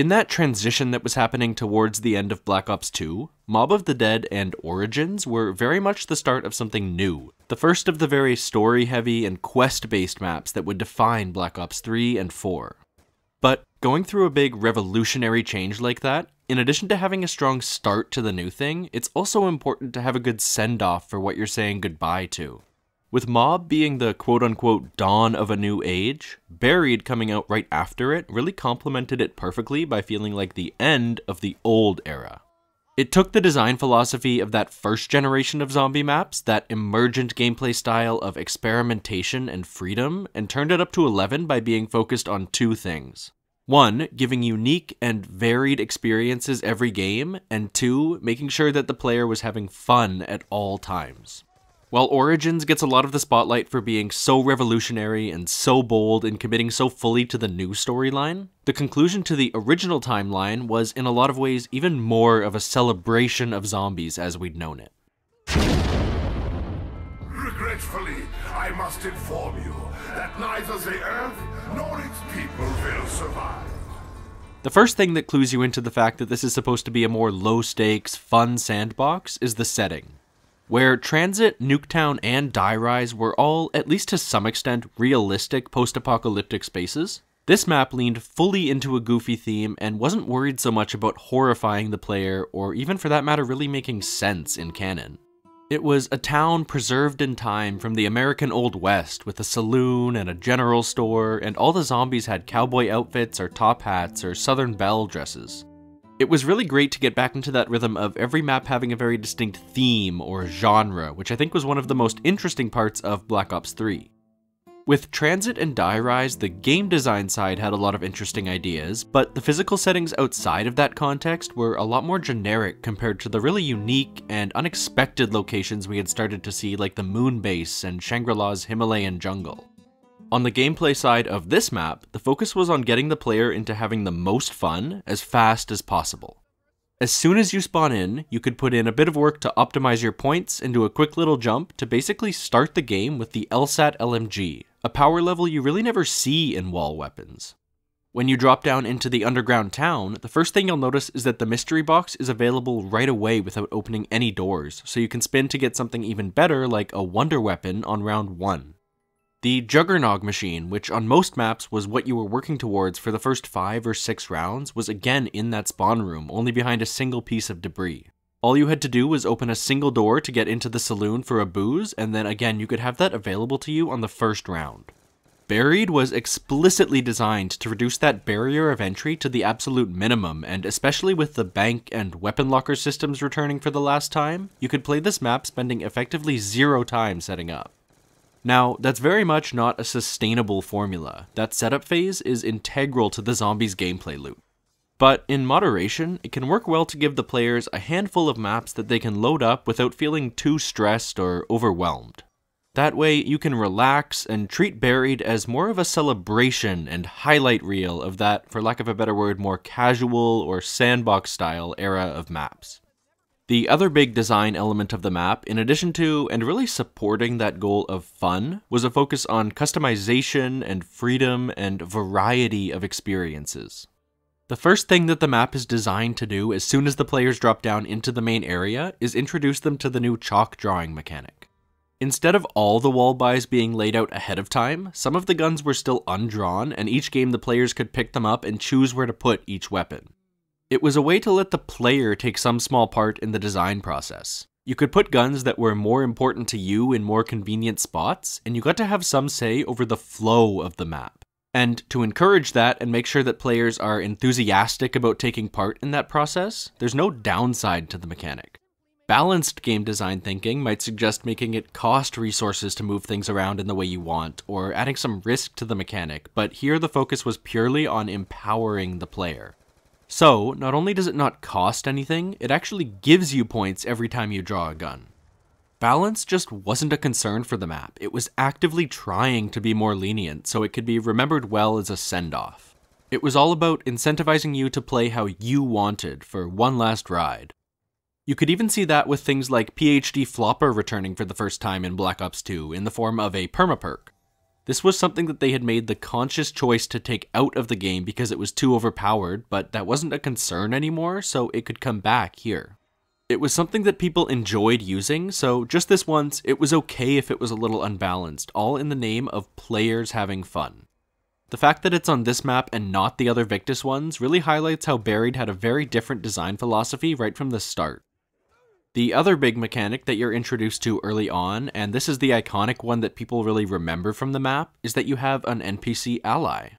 In that transition that was happening towards the end of Black Ops 2, Mob of the Dead and Origins were very much the start of something new, the first of the very story-heavy and quest-based maps that would define Black Ops 3 and 4. But going through a big revolutionary change like that, in addition to having a strong start to the new thing, it's also important to have a good send-off for what you're saying goodbye to. With Mob being the quote-unquote dawn of a new age, Buried coming out right after it really complemented it perfectly by feeling like the end of the old era. It took the design philosophy of that first generation of zombie maps, that emergent gameplay style of experimentation and freedom, and turned it up to 11 by being focused on two things. One, giving unique and varied experiences every game, and two, making sure that the player was having fun at all times. While Origins gets a lot of the spotlight for being so revolutionary and so bold and committing so fully to the new storyline, the conclusion to the original timeline was in a lot of ways even more of a celebration of zombies as we'd known it. Regretfully, I must inform you that neither the Earth nor its people will survive. The first thing that clues you into the fact that this is supposed to be a more low-stakes, fun sandbox is the setting, where Transit, Nuketown, and Die Rise were all, at least to some extent, realistic post-apocalyptic spaces. This map leaned fully into a goofy theme and wasn't worried so much about horrifying the player, or even for that matter really making sense in canon. It was a town preserved in time from the American Old West, with a saloon and a general store, and all the zombies had cowboy outfits or top hats or Southern Belle dresses. It was really great to get back into that rhythm of every map having a very distinct theme or genre, which I think was one of the most interesting parts of Black Ops 3. With Transit and Die Rise, the game design side had a lot of interesting ideas, but the physical settings outside of that context were a lot more generic compared to the really unique and unexpected locations we had started to see, like the Moon base and Shangri-La's Himalayan jungle. On the gameplay side of this map, the focus was on getting the player into having the most fun as fast as possible. As soon as you spawn in, you could put in a bit of work to optimize your points and do a quick little jump to basically start the game with the LSAT LMG, a power level you really never see in wall weapons. When you drop down into the underground town, the first thing you'll notice is that the mystery box is available right away without opening any doors, so you can spin to get something even better like a wonder weapon on round 1. The Juggernog machine, which on most maps was what you were working towards for the first 5 or 6 rounds, was again in that spawn room, only behind a single piece of debris. All you had to do was open a single door to get into the saloon for a booze, and then again you could have that available to you on the first round. Buried was explicitly designed to reduce that barrier of entry to the absolute minimum, and especially with the bank and weapon locker systems returning for the last time, you could play this map spending effectively 0 time setting up. Now, that's very much not a sustainable formula. That setup phase is integral to the zombies' gameplay loop. But in moderation, it can work well to give the players a handful of maps that they can load up without feeling too stressed or overwhelmed. That way, you can relax and treat Buried as more of a celebration and highlight reel of that, for lack of a better word, more casual or sandbox-style era of maps. The other big design element of the map, in addition to and really supporting that goal of fun, was a focus on customization and freedom and variety of experiences. The first thing that the map is designed to do as soon as the players drop down into the main area is introduce them to the new chalk drawing mechanic. Instead of all the wall buys being laid out ahead of time, some of the guns were still undrawn, and each game the players could pick them up and choose where to put each weapon. It was a way to let the player take some small part in the design process. You could put guns that were more important to you in more convenient spots, and you got to have some say over the flow of the map. And to encourage that and make sure that players are enthusiastic about taking part in that process, there's no downside to the mechanic. Balanced game design thinking might suggest making it cost resources to move things around in the way you want, or adding some risk to the mechanic, but here the focus was purely on empowering the player. So, not only does it not cost anything, it actually gives you points every time you draw a gun. Balance just wasn't a concern for the map. It was actively trying to be more lenient so it could be remembered well as a send-off. It was all about incentivizing you to play how you wanted for one last ride. You could even see that with things like PhD Flopper returning for the first time in Black Ops 2 in the form of a perma perk. This was something that they had made the conscious choice to take out of the game because it was too overpowered, but that wasn't a concern anymore, so it could come back here. It was something that people enjoyed using, so just this once, it was okay if it was a little unbalanced, all in the name of players having fun. The fact that it's on this map and not the other Victus ones really highlights how Buried had a very different design philosophy right from the start. The other big mechanic that you're introduced to early on, and this is the iconic one that people really remember from the map, is that you have an NPC ally.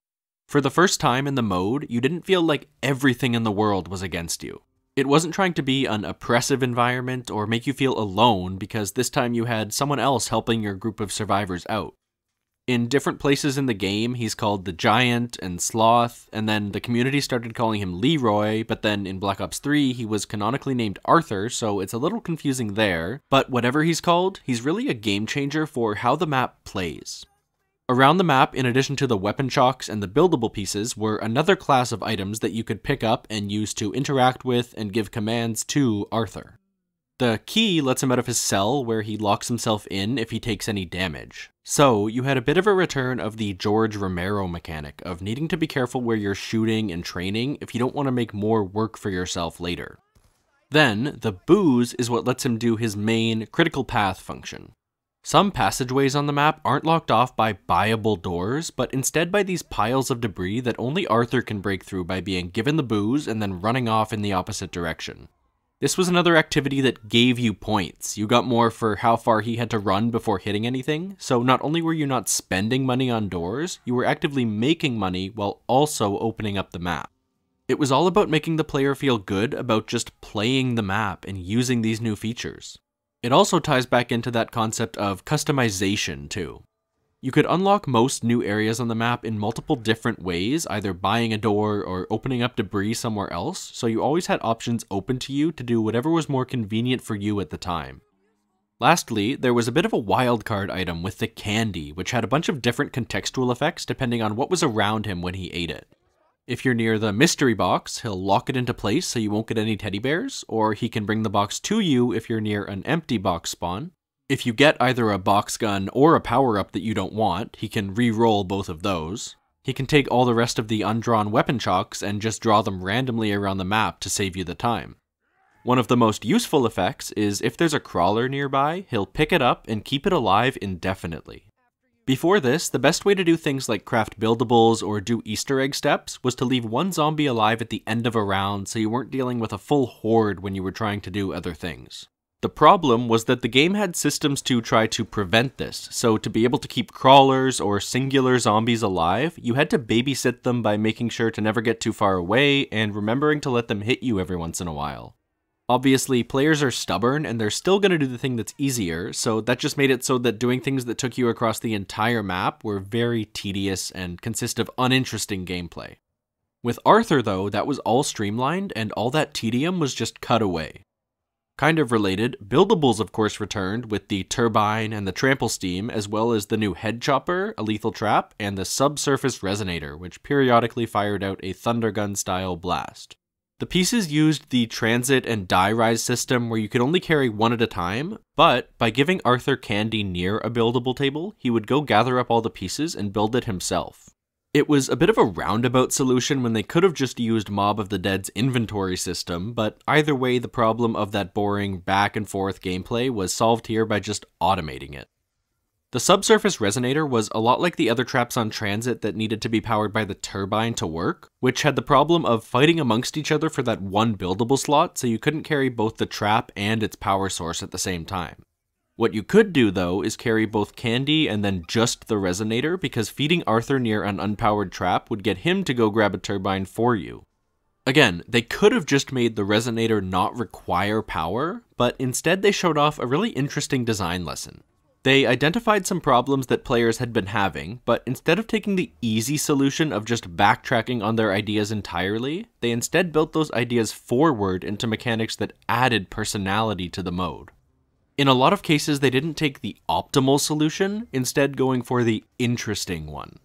For the first time in the mode, you didn't feel like everything in the world was against you. It wasn't trying to be an oppressive environment or make you feel alone, because this time you had someone else helping your group of survivors out. In different places in the game, he's called the Giant and Sloth, and then the community started calling him Leroy, but then in Black Ops 3, he was canonically named Arthur, so it's a little confusing there, but whatever he's called, he's really a game changer for how the map plays. Around the map, in addition to the weapon shocks and the buildable pieces, were another class of items that you could pick up and use to interact with and give commands to Arthur. The key lets him out of his cell, where he locks himself in if he takes any damage. So, you had a bit of a return of the George Romero mechanic of needing to be careful where you're shooting and training if you don't want to make more work for yourself later. Then, the booze is what lets him do his main critical path function. Some passageways on the map aren't locked off by buyable doors, but instead by these piles of debris that only Arthur can break through by being given the booze and then running off in the opposite direction. This was another activity that gave you points. You got more for how far he had to run before hitting anything, so not only were you not spending money on doors, you were actively making money while also opening up the map. It was all about making the player feel good about just playing the map and using these new features. It also ties back into that concept of customization too. You could unlock most new areas on the map in multiple different ways, either buying a door or opening up debris somewhere else, so you always had options open to you to do whatever was more convenient for you at the time. Lastly, there was a bit of a wildcard item with the candy, which had a bunch of different contextual effects depending on what was around him when he ate it. If you're near the mystery box, he'll lock it into place so you won't get any teddy bears, or he can bring the box to you if you're near an empty box spawn. If you get either a box gun or a power-up that you don't want, he can re-roll both of those. He can take all the rest of the undrawn weapon shocks and just draw them randomly around the map to save you the time. One of the most useful effects is if there's a crawler nearby, he'll pick it up and keep it alive indefinitely. Before this, the best way to do things like craft buildables or do Easter egg steps was to leave one zombie alive at the end of a round so you weren't dealing with a full horde when you were trying to do other things. The problem was that the game had systems to try to prevent this, so to be able to keep crawlers or singular zombies alive, you had to babysit them by making sure to never get too far away and remembering to let them hit you every once in a while. Obviously, players are stubborn and they're still going to do the thing that's easier, so that just made it so that doing things that took you across the entire map were very tedious and consist of uninteresting gameplay. With Arthur, though, that was all streamlined and all that tedium was just cut away. Kind of related, buildables of course returned with the turbine and the trample steam, as well as the new head chopper, a lethal trap, and the subsurface resonator, which periodically fired out a thunder gun style blast. The pieces used the Transit and Die Rise system where you could only carry one at a time, but by giving Arthur candy near a buildable table, he would go gather up all the pieces and build it himself. It was a bit of a roundabout solution when they could have just used Mob of the Dead's inventory system, but either way the problem of that boring back and forth gameplay was solved here by just automating it. The subsurface resonator was a lot like the other traps on Transit that needed to be powered by the turbine to work, which had the problem of fighting amongst each other for that one buildable slot, so you couldn't carry both the trap and its power source at the same time. What you could do, though, is carry both candy and then just the resonator, because feeding Arthur near an unpowered trap would get him to go grab a turbine for you. Again, they could have just made the resonator not require power, but instead they showed off a really interesting design lesson. They identified some problems that players had been having, but instead of taking the easy solution of just backtracking on their ideas entirely, they instead built those ideas forward into mechanics that added personality to the mode. In a lot of cases, they didn't take the optimal solution, instead going for the interesting one.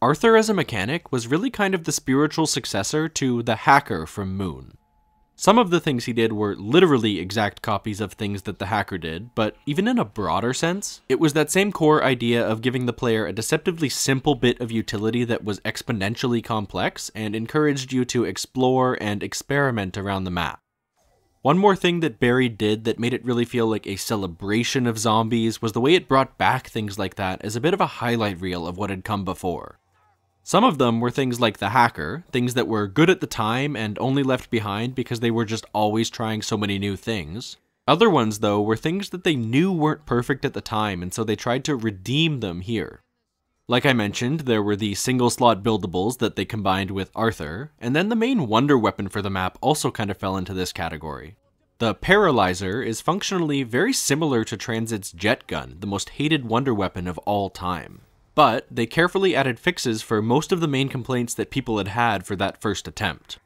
Arthur as a mechanic was really kind of the spiritual successor to the hacker from Moon. Some of the things he did were literally exact copies of things that the hacker did, but even in a broader sense, it was that same core idea of giving the player a deceptively simple bit of utility that was exponentially complex and encouraged you to explore and experiment around the map. One more thing that Buried did that made it really feel like a celebration of zombies was the way it brought back things like that as a bit of a highlight reel of what had come before. Some of them were things like the hacker, things that were good at the time and only left behind because they were just always trying so many new things. Other ones, though, were things that they knew weren't perfect at the time, and so they tried to redeem them here. Like I mentioned, there were the single-slot buildables that they combined with Arthur, and then the main wonder weapon for the map also kind of fell into this category. The Paralyzer is functionally very similar to Transit's Jet Gun, the most hated wonder weapon of all time. But they carefully added fixes for most of the main complaints that people had had for that first attempt.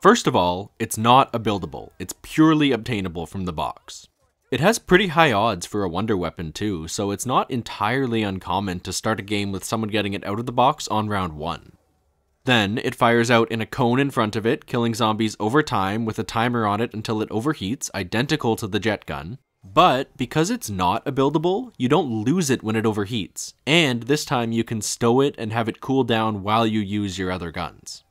First of all, it's not a buildable, it's purely obtainable from the box. It has pretty high odds for a wonder weapon too, so it's not entirely uncommon to start a game with someone getting it out of the box on round 1. Then, it fires out in a cone in front of it, killing zombies over time with a timer on it until it overheats, identical to the Jet Gun. But, because it's not a buildable, you don't lose it when it overheats, and this time you can stow it and have it cool down while you use your other guns.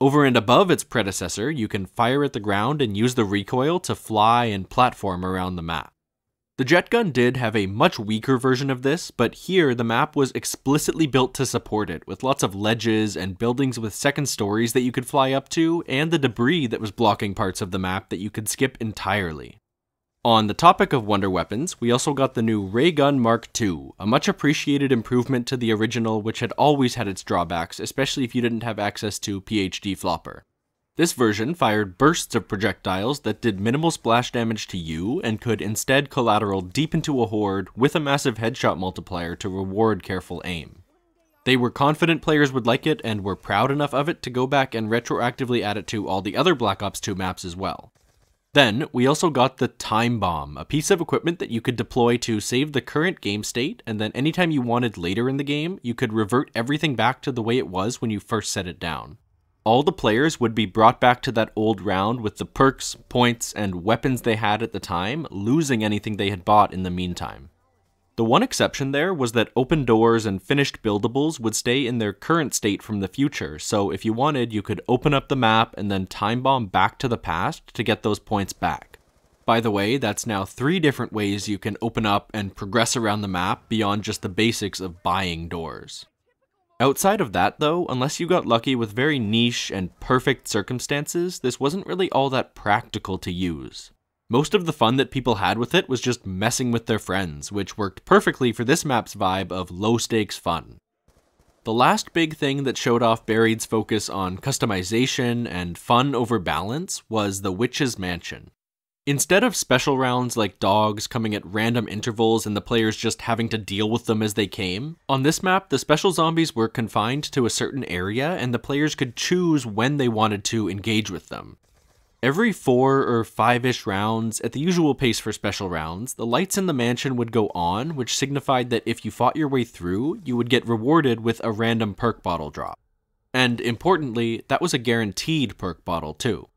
Over and above its predecessor, you can fire at the ground and use the recoil to fly and platform around the map. The Jet Gun did have a much weaker version of this, but here the map was explicitly built to support it, with lots of ledges and buildings with second stories that you could fly up to, and the debris that was blocking parts of the map that you could skip entirely. On the topic of wonder weapons, we also got the new Ray Gun Mark II, a much appreciated improvement to the original, which had always had its drawbacks, especially if you didn't have access to PhD Flopper. This version fired bursts of projectiles that did minimal splash damage to you and could instead collateral deep into a horde with a massive headshot multiplier to reward careful aim. They were confident players would like it and were proud enough of it to go back and retroactively add it to all the other Black Ops 2 maps as well. Then, we also got the Time Bomb, a piece of equipment that you could deploy to save the current game state, and then anytime you wanted later in the game, you could revert everything back to the way it was when you first set it down. All the players would be brought back to that old round with the perks, points, and weapons they had at the time, losing anything they had bought in the meantime. The one exception there was that open doors and finished buildables would stay in their current state from the future, so if you wanted, you could open up the map and then time bomb back to the past to get those points back. By the way, that's now 3 different ways you can open up and progress around the map beyond just the basics of buying doors. Outside of that though, unless you got lucky with very niche and perfect circumstances, this wasn't really all that practical to use. Most of the fun that people had with it was just messing with their friends, which worked perfectly for this map's vibe of low-stakes fun. The last big thing that showed off Buried's focus on customization and fun over balance was the Witch's Mansion. Instead of special rounds like dogs coming at random intervals and the players just having to deal with them as they came, on this map the special zombies were confined to a certain area and the players could choose when they wanted to engage with them. Every 4 or 5-ish rounds, at the usual pace for special rounds, the lights in the mansion would go on, which signified that if you fought your way through, you would get rewarded with a random perk bottle drop. And importantly, that was a guaranteed perk bottle too.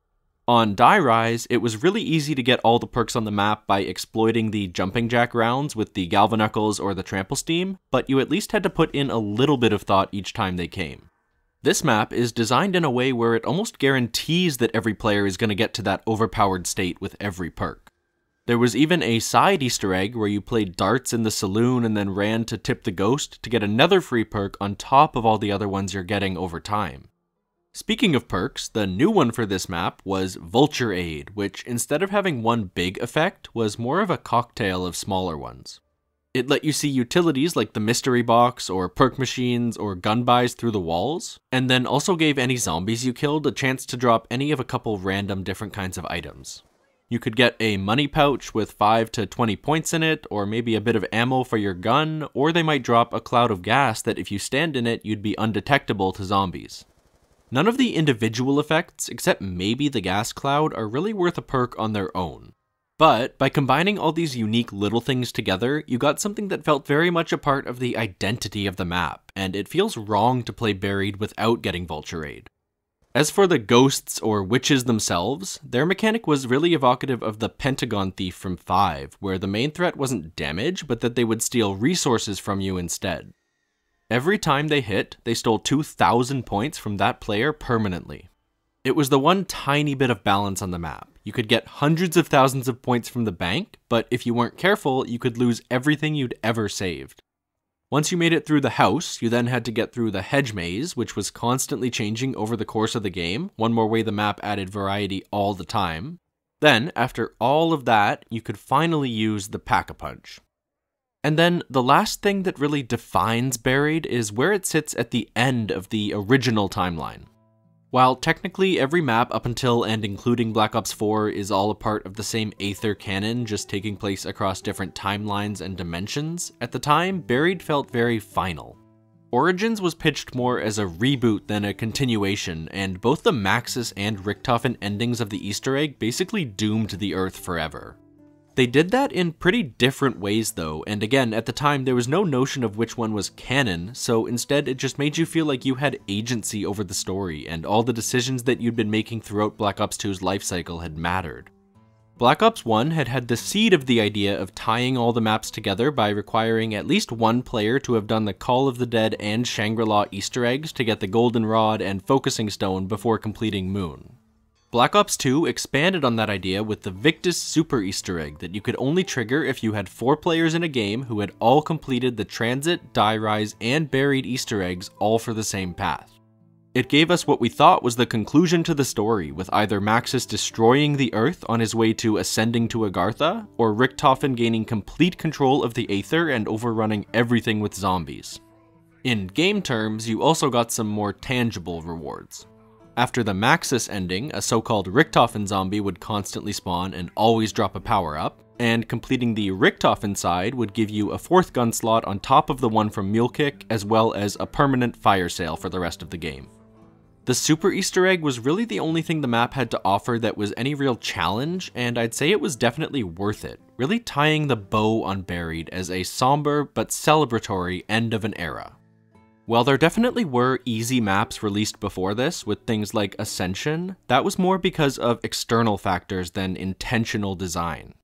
On Die Rise, it was really easy to get all the perks on the map by exploiting the jumping jack rounds with the Galvanuckles or the Trample Steam, but you at least had to put in a little bit of thought each time they came. This map is designed in a way where it almost guarantees that every player is going to get to that overpowered state with every perk. There was even a side Easter egg where you played darts in the saloon and then ran to tip the ghost to get another free perk on top of all the other ones you're getting over time. Speaking of perks, the new one for this map was Vulture Aid, which instead of having one big effect, was more of a cocktail of smaller ones. It let you see utilities like the mystery box, or perk machines, or gun buys through the walls, and then also gave any zombies you killed a chance to drop any of a couple random different kinds of items. You could get a money pouch with 5 to 20 points in it, or maybe a bit of ammo for your gun, or they might drop a cloud of gas that if you stand in it, you'd be undetectable to zombies. None of the individual effects, except maybe the gas cloud, are really worth a perk on their own. But by combining all these unique little things together, you got something that felt very much a part of the identity of the map, and it feels wrong to play Buried without getting Vulture Aid. As for the ghosts or witches themselves, their mechanic was really evocative of the Pentagon Thief from 5, where the main threat wasn't damage, but that they would steal resources from you instead. Every time they hit, they stole 2,000 points from that player permanently. It was the one tiny bit of balance on the map. You could get hundreds of thousands of points from the bank, but if you weren't careful, you could lose everything you'd ever saved. Once you made it through the house, you then had to get through the hedge maze, which was constantly changing over the course of the game. One more way the map added variety all the time. Then, after all of that, you could finally use the Pack-a-Punch. And then, the last thing that really defines Buried is where it sits at the end of the original timeline. While technically every map up until and including Black Ops 4 is all a part of the same Aether canon, just taking place across different timelines and dimensions, at the time, Buried felt very final. Origins was pitched more as a reboot than a continuation, and both the Maxis and Richtofen endings of the Easter egg basically doomed the Earth forever. They did that in pretty different ways though, and again, at the time there was no notion of which one was canon, so instead it just made you feel like you had agency over the story, and all the decisions that you'd been making throughout Black Ops 2's life cycle had mattered. Black Ops 1 had had the seed of the idea of tying all the maps together by requiring at least one player to have done the Call of the Dead and Shangri-La Easter eggs to get the Golden Rod and Focusing Stone before completing Moon. Black Ops 2 expanded on that idea with the Victus Super Easter egg that you could only trigger if you had 4 players in a game who had all completed the Transit, Die Rise, and Buried Easter eggs all for the same path. It gave us what we thought was the conclusion to the story, with either Maxis destroying the Earth on his way to ascending to Agartha, or Richtofen gaining complete control of the Aether and overrunning everything with zombies. In game terms, you also got some more tangible rewards. After the Maxis ending, a so-called Richtofen zombie would constantly spawn and always drop a power-up, and completing the Richtofen side would give you a 4th gun slot on top of the one from Mule Kick, as well as a permanent fire sale for the rest of the game. The Super Easter egg was really the only thing the map had to offer that was any real challenge, and I'd say it was definitely worth it, really tying the bow on Buried as a somber but celebratory end of an era. While there definitely were easy maps released before this, with things like Ascension, that was more because of external factors than intentional design.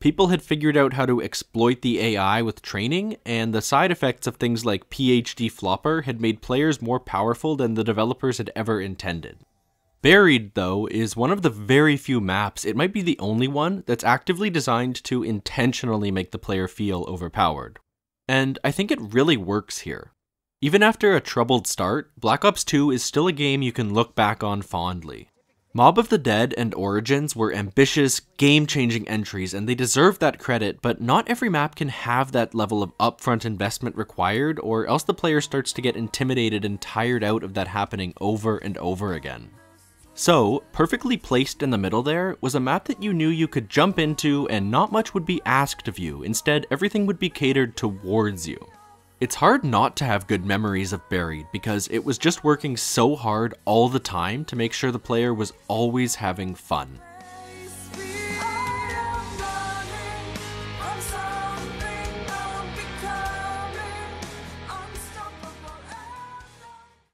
People had figured out how to exploit the AI with training, and the side effects of things like PhD Flopper had made players more powerful than the developers had ever intended. Buried, though, is one of the very few maps, it might be the only one, that's actively designed to intentionally make the player feel overpowered. And I think it really works here. Even after a troubled start, Black Ops 2 is still a game you can look back on fondly. Mob of the Dead and Origins were ambitious, game-changing entries, and they deserve that credit, but not every map can have that level of upfront investment required, or else the player starts to get intimidated and tired out of that happening over and over again. So, perfectly placed in the middle there was a map that you knew you could jump into and not much would be asked of you, instead everything would be catered towards you. It's hard not to have good memories of Buried because it was just working so hard all the time to make sure the player was always having fun.